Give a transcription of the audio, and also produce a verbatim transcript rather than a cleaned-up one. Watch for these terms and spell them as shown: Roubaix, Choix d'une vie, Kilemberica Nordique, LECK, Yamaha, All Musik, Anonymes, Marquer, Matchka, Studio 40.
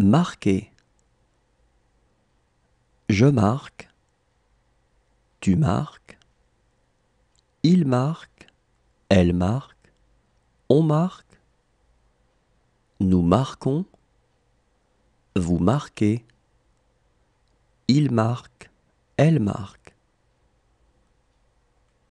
Marquer. Je marque. Tu marques. Il marque. Elle marque. On marque. Nous marquons. Vous marquez. Il marque. Elle marque.